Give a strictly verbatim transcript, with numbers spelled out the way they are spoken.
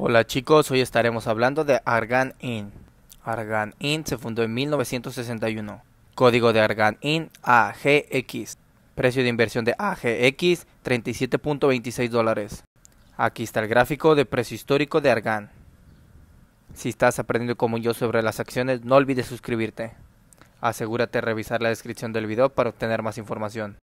Hola chicos, hoy estaremos hablando de Argan Incorporated. Argan Incorporated se fundó en mil novecientos sesenta y uno. Código de Argan Incorporated A G X. Precio de inversión de A G X treinta y siete punto veintiséis dólares. Aquí está el gráfico de precio histórico de Argan. Si estás aprendiendo como yo sobre las acciones, no olvides suscribirte. Asegúrate de revisar la descripción del video para obtener más información.